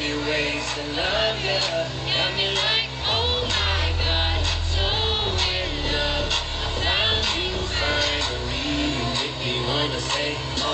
many ways to love you. Got me like, oh my God, so in love. I found you finally. You make me wanna say, oh.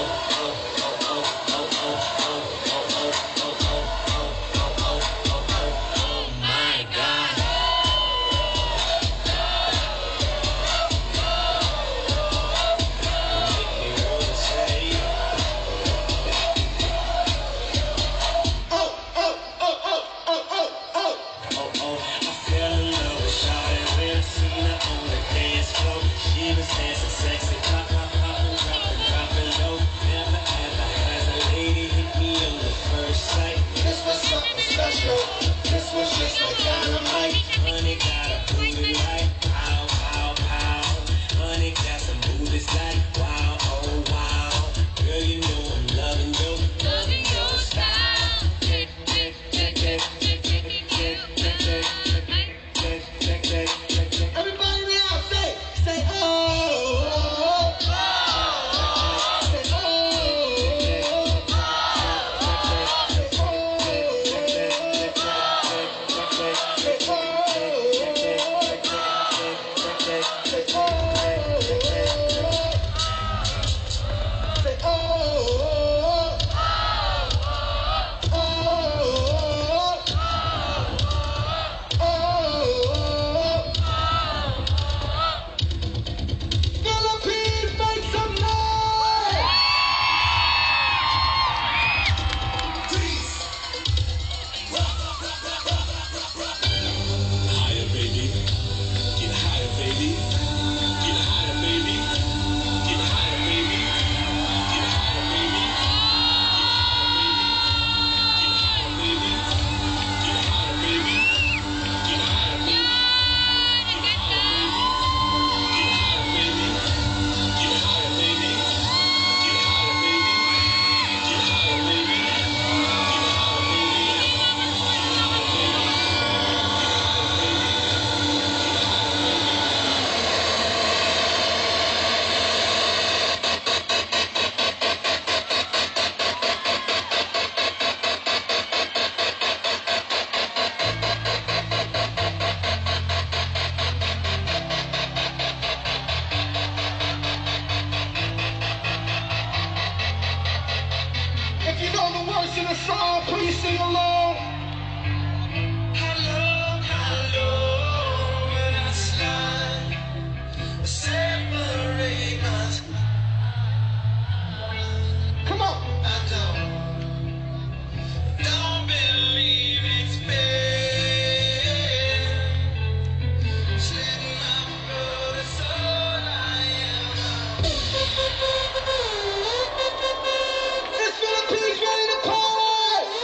It's Philippines ready to party!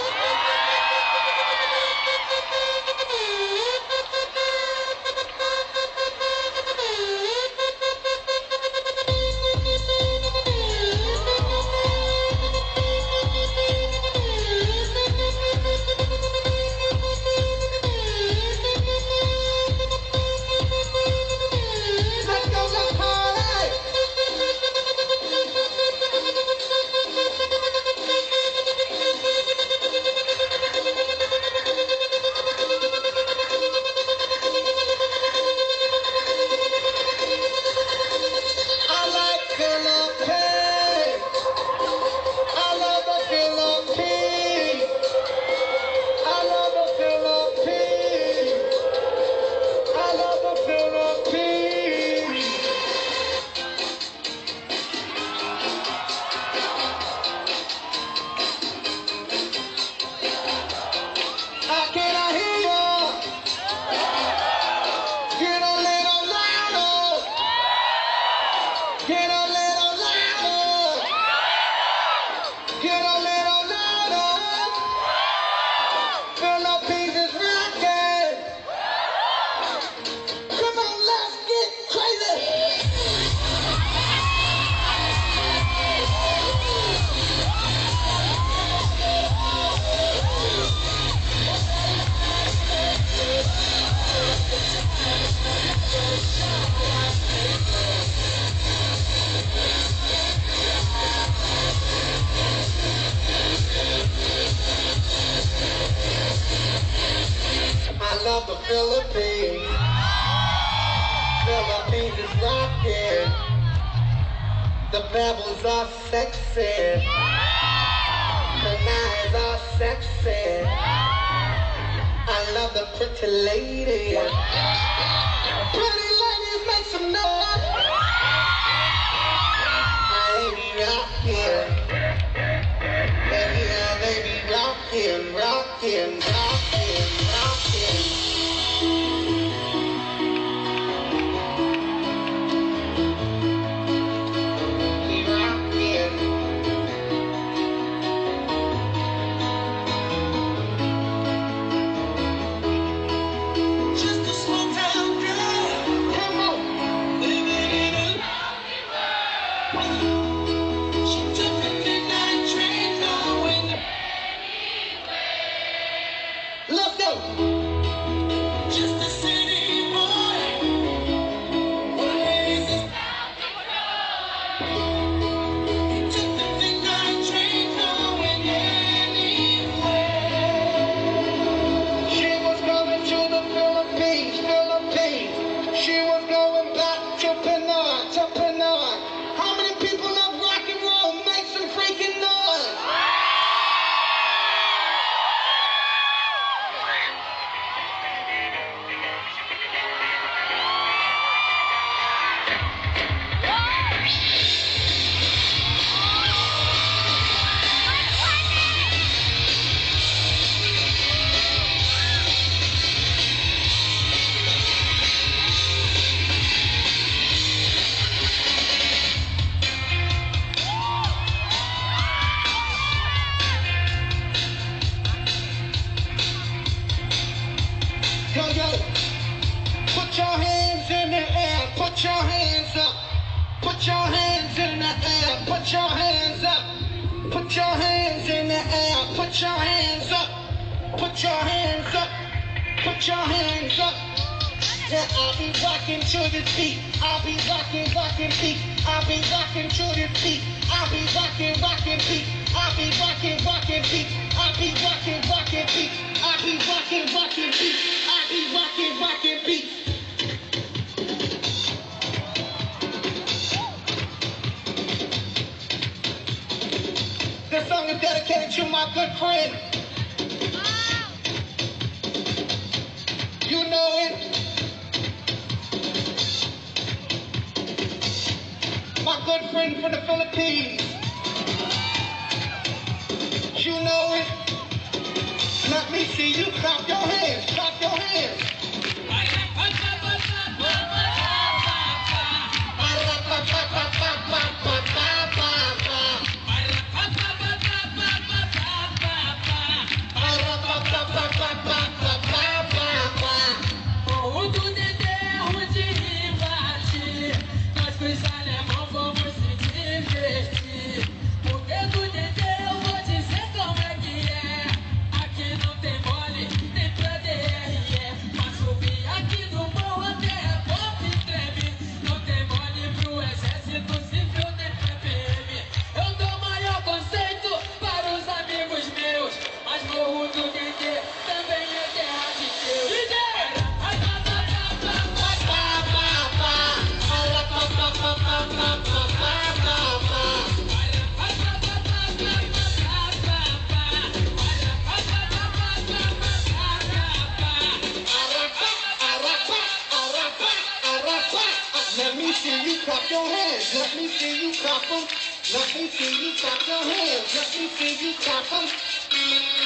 The bubbles are sexy. Her eyes are sexy. I love the pretty lady. Pretty ladies, make some noise. I be rockin'. Baby, I be rockin', rockin', rockin', rockin'. Yo, yo, put your hands in the air, put your hands up, put your hands in the air, put your hands up, put your hands in the air, put your hands up, put your hands up, put your hands up. Yeah, I'll be rocking to the beat, I'll be rocking, rocking beat, I'll be rocking to the beat, I'll be rocking, rocking beat, I'll be rocking, rocking beat, I'll be rocking, rocking beat, I'll be rocking, rocking beat. Rockin', rockin' beat. This song is dedicated to my good friend. Wow. You know it. My good friend from the Philippines. You know it. Let me see you clap your hands, clap your hands. Let me see you clap your hands. Let me see you clap them. Let me see you clap your hands. Let me see you clap them.